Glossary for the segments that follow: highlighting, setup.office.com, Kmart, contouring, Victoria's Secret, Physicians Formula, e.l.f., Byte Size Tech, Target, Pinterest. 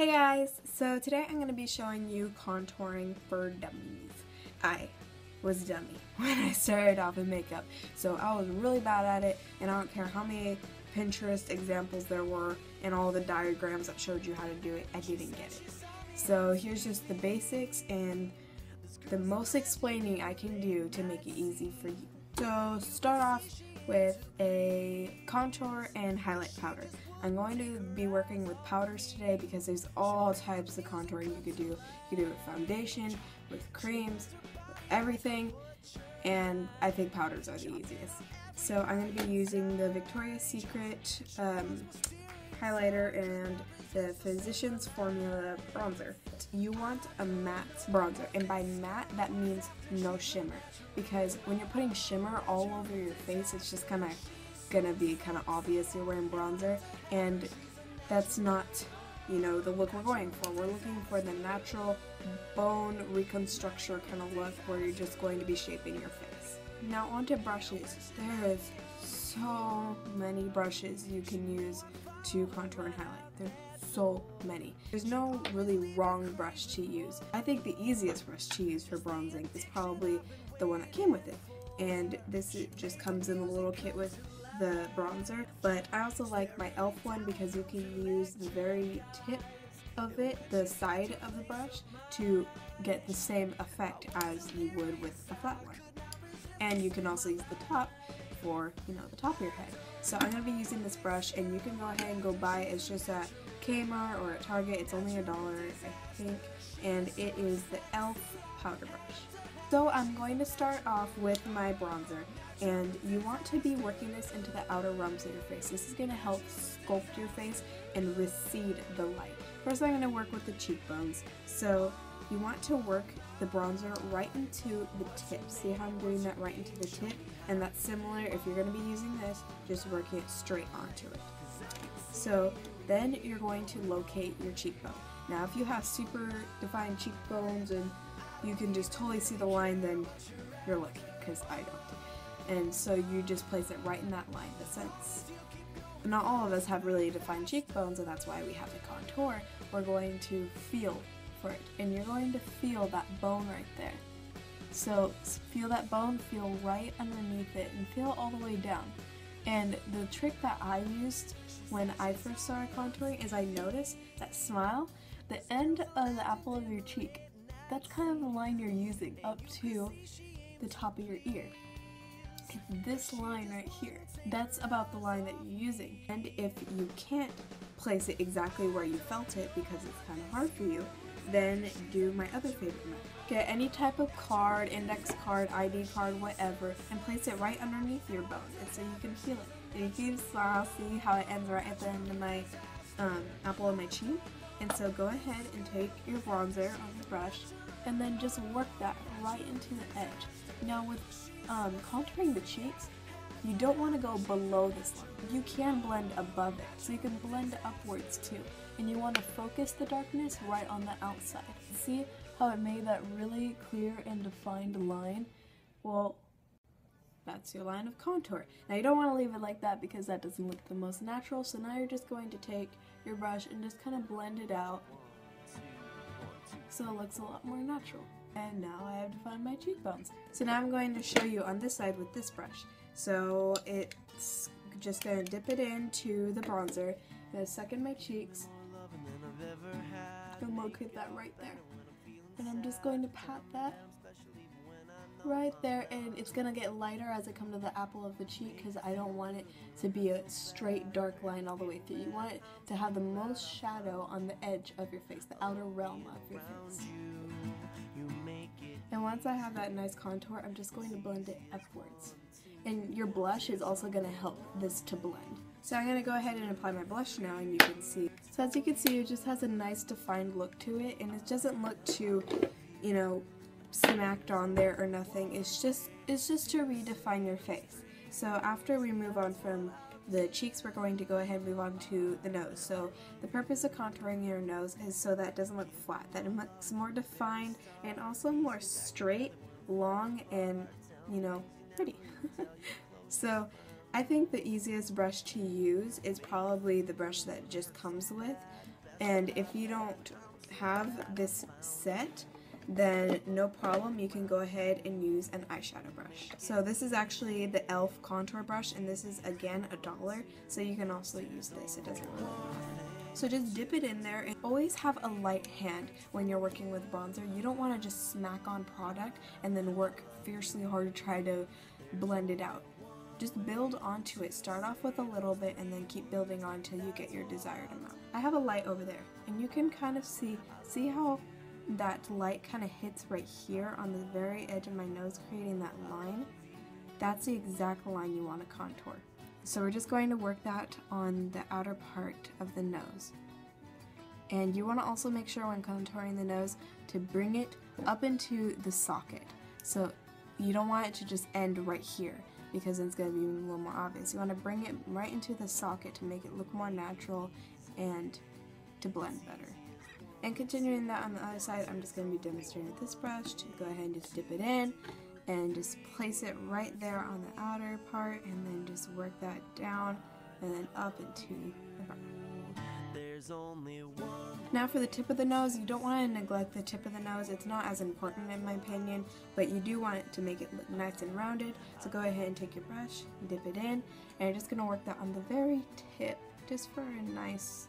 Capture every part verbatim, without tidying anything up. Hey guys, so today I'm going to be showing you contouring for dummies. I was a dummy when I started off in makeup, so I was really bad at it, and I don't care how many Pinterest examples there were and all the diagrams that showed you how to do it, I didn't get it. So here's just the basics and the most explaining I can do to make it easy for you. So start off with a contour and highlight powder. I'm going to be working with powders today because there's all types of contouring you could do. You could do it with foundation, with creams, with everything, and I think powders are the easiest. So I'm going to be using the Victoria's Secret um, highlighter and the Physicians Formula bronzer. You want a matte bronzer, and by matte that means no shimmer, because when you're putting shimmer all over your face it's just kind of gonna be kind of obvious you're wearing bronzer, and that's not, you know, the look we're going for. We're looking for the natural bone reconstruction kind of look where you're just going to be shaping your face. Now onto brushes. There is so many brushes you can use to contour and highlight. There's so many. There's no really wrong brush to use. I think the easiest brush to use for bronzing is probably the one that came with it, and this just comes in the little kit with the bronzer, but I also like my e l f one because you can use the very tip of it, the side of the brush, to get the same effect as you would with a flat one. And you can also use the top for, you know, the top of your head. So I'm going to be using this brush, and you can go ahead and go buy it. It's just at Kmart or at Target. It's only a dollar, I think, and it is the e l f powder brush. So I'm going to start off with my bronzer, and you want to be working this into the outer realms of your face. This is going to help sculpt your face and recede the light. First I'm going to work with the cheekbones, so you want to work the bronzer right into the tip. See how I'm doing that right into the tip? And that's similar if you're going to be using this, just working it straight onto it. So then you're going to locate your cheekbone. Now if you have super defined cheekbones and you can just totally see the line, then you're lucky, because I don't. And so you just place it right in that line. But since not all of us have really defined cheekbones, and that's why we have to contour, we're going to feel for it. And you're going to feel that bone right there. So feel that bone, feel right underneath it, and feel all the way down. And the trick that I used when I first started contouring is I noticed that smile, the end of the apple of your cheek, that's kind of the line you're using up to the top of your ear. It's this line right here. That's about the line that you're using. And if you can't place it exactly where you felt it because it's kind of hard for you, then do my other favorite method. Get any type of card, index card, I D card, whatever, and place it right underneath your bone, and so you can feel it. And you can smile, see how it ends right at the end of my um, apple of my cheek. And so go ahead and take your bronzer on the brush and then just work that right into the edge. Now with um, contouring the cheeks, you don't want to go below this line. You can blend above it, so you can blend upwards too. And you want to focus the darkness right on the outside. See how it made that really clear and defined line? Well, that's your line of contour. Now you don't want to leave it like that because that doesn't look the most natural, so now you're just going to take your brush and just kind of blend it out so it looks a lot more natural. And now I have defined my cheekbones. So now I'm going to show you on this side with this brush. So it's just going to dip it into the bronzer, I'm going to suck in my cheeks, and locate that right there. And I'm just going to pat that right there, and it's gonna get lighter as I come to the apple of the cheek because I don't want it to be a straight dark line all the way through. You want it to have the most shadow on the edge of your face, the outer realm of your face. And once I have that nice contour, I'm just going to blend it upwards. And your blush is also gonna help this to blend. So I'm gonna go ahead and apply my blush now, and you can see. So as you can see, it just has a nice defined look to it, and it doesn't look too, you know, smacked on there or nothing. It's just it's just to redefine your face. So after we move on from the cheeks, we're going to go ahead and move on to the nose. So the purpose of contouring your nose is so that it doesn't look flat, that it looks more defined and also more straight, long, and, you know, pretty. So I think the easiest brush to use is probably the brush that it just comes with. And if you don't have this set, then no problem, you can go ahead and use an eyeshadow brush. So this is actually the e l f contour brush, and this is again a dollar, so you can also use this, it doesn't really matter. So just dip it in there, and always have a light hand when you're working with bronzer. You don't want to just smack on product and then work fiercely hard to try to blend it out. Just build onto it. Start off with a little bit and then keep building on until you get your desired amount. I have a light over there, and you can kind of see, see how that light kind of hits right here on the very edge of my nose, creating that line. That's the exact line you want to contour. So we're just going to work that on the outer part of the nose. And you want to also make sure when contouring the nose to bring it up into the socket. So you don't want it to just end right here, because it's going to be a little more obvious. You want to bring it right into the socket to make it look more natural and to blend better. And continuing that on the other side, I'm just going to be demonstrating with this brush to go ahead and just dip it in. And just place it right there on the outer part, and then just work that down and then up into the back. Now for the tip of the nose, you don't want to neglect the tip of the nose. It's not as important in my opinion, but you do want it to make it look nice and rounded. So go ahead and take your brush, dip it in, and you're just going to work that on the very tip, just for a nice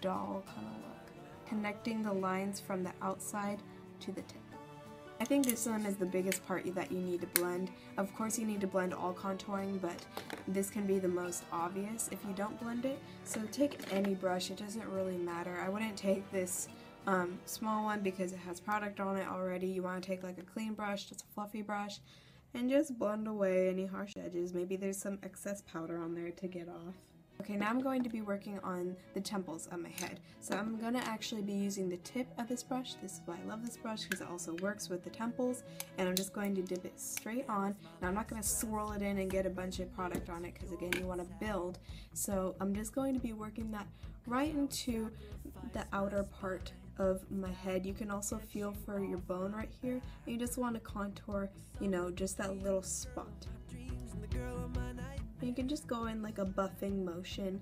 doll kind of look. Connecting the lines from the outside to the tip. I think this one is the biggest part that you need to blend. Of course you need to blend all contouring, but this can be the most obvious if you don't blend it. So take any brush, it doesn't really matter. I wouldn't take this um, small one because it has product on it already. You want to take like a clean brush, just a fluffy brush, and just blend away any harsh edges. Maybe there's some excess powder on there to get off. Okay, now I'm going to be working on the temples of my head. So I'm going to actually be using the tip of this brush. This is why I love this brush, because it also works with the temples. And I'm just going to dip it straight on. Now I'm not going to swirl it in and get a bunch of product on it, because again, you want to build. So I'm just going to be working that right into the outer part of my head. You can also feel for your bone right here. And you just want to contour, you know, just that little spot. You can just go in like a buffing motion.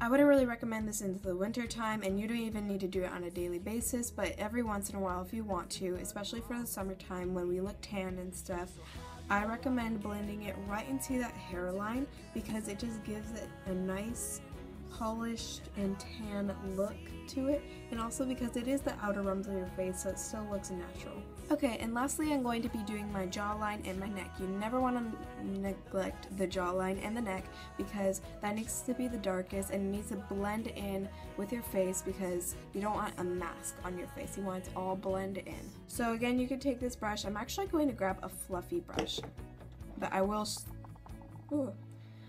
I wouldn't really recommend this into the winter time, and you don't even need to do it on a daily basis, but every once in a while if you want to, especially for the summertime when we look tan and stuff, I recommend blending it right into that hairline, because it just gives it a nice polished and tan look to it, and also because it is the outer realms of your face, so it still looks natural. Okay, and lastly I'm going to be doing my jawline and my neck. You never want to neglect the jawline and the neck, because that needs to be the darkest and needs to blend in with your face, because you don't want a mask on your face. You want it to all blend in. So again, you can take this brush. I'm actually going to grab a fluffy brush, but I will ooh.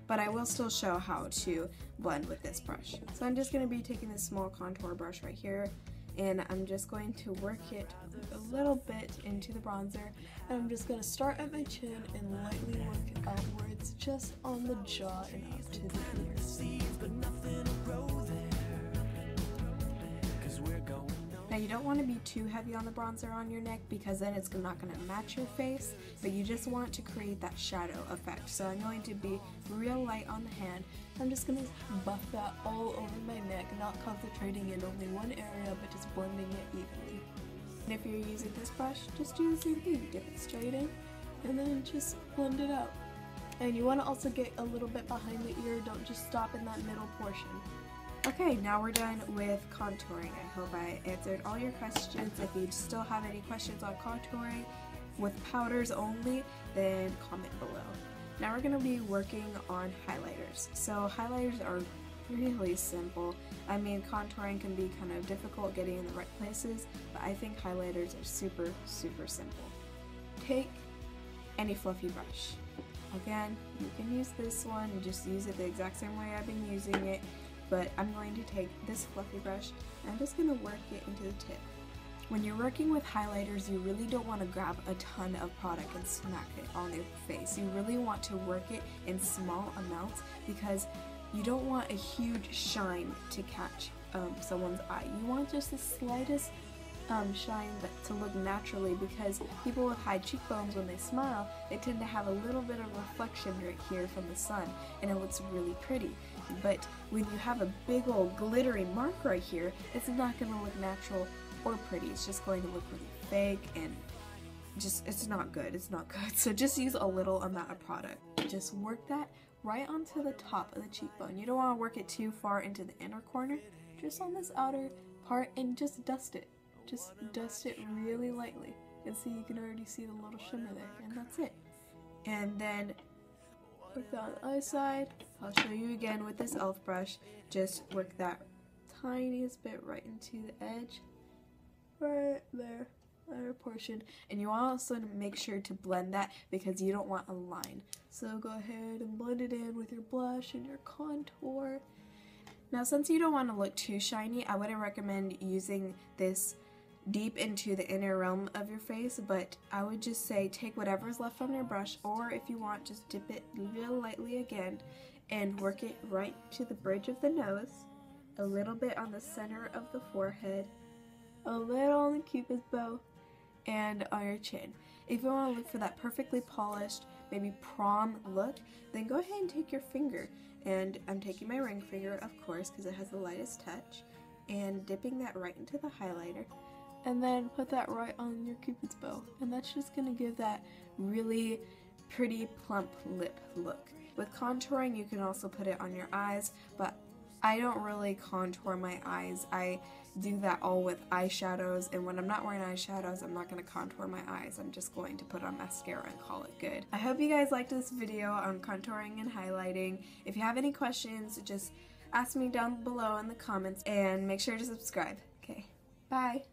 But I will still show how to blend with this brush. So I'm just going to be taking this small contour brush right here, and I'm just going to work it a little bit into the bronzer, and I'm just going to start at my chin and lightly work outwards just on the jaw and up to the ears. Now you don't want to be too heavy on the bronzer on your neck, because then it's not going to match your face, but you just want to create that shadow effect. So I'm going to be real light on the hand. I'm just going to buff that all over my neck, not concentrating in only one area, but just blending it evenly. And if you're using this brush, just do the same thing. Dip it straight in and then just blend it out. And you want to also get a little bit behind the ear. Don't just stop in that middle portion. Okay, now we're done with contouring. I hope I answered all your questions. If you still have any questions on contouring with powders only, then comment below. Now we're going to be working on highlighters. So highlighters are really simple. I mean, contouring can be kind of difficult getting in the right places, but I think highlighters are super, super simple. Take any fluffy brush. Again, you can use this one and just use it the exact same way I've been using it. But I'm going to take this fluffy brush and I'm just going to work it into the tip. When you're working with highlighters, you really don't want to grab a ton of product and smack it on your face. You really want to work it in small amounts, because you don't want a huge shine to catch um, someone's eye. You want just the slightest um, shine but to look naturally, because people with high cheekbones, when they smile, they tend to have a little bit of reflection right here from the sun, and it looks really pretty. But when you have a big old glittery mark right here, it's not going to look natural or pretty. It's just going to look really fake, and just it's not good. It's not good. So just use a little amount of product. Just work that right onto the top of the cheekbone. You don't want to work it too far into the inner corner, just on this outer part, and just dust it. Just dust it really lightly, and see, you can already see the little shimmer there, and that's it. And then work that on the other side. I'll show you again with this e l f brush. Just work that tiniest bit right into the edge, right there, outer portion. And you also make sure to blend that, because you don't want a line. So go ahead and blend it in with your blush and your contour. Now, since you don't want to look too shiny, I wouldn't recommend using this deep into the inner realm of your face, but I would just say take whatever's left from your brush, or if you want, just dip it real lightly again and work it right to the bridge of the nose, a little bit on the center of the forehead, a little on the cupid's bow, and on your chin. If you want to look for that perfectly polished, maybe prom look, then go ahead and take your finger, and I'm taking my ring finger, of course, because it has the lightest touch, and dipping that right into the highlighter, and then put that right on your cupid's bow, and that's just going to give that really pretty plump lip look. With contouring, you can also put it on your eyes, but I don't really contour my eyes. I do that all with eyeshadows, and when I'm not wearing eyeshadows, I'm not going to contour my eyes. I'm just going to put on mascara and call it good. I hope you guys liked this video on contouring and highlighting. If you have any questions, just ask me down below in the comments, and make sure to subscribe. Okay, bye!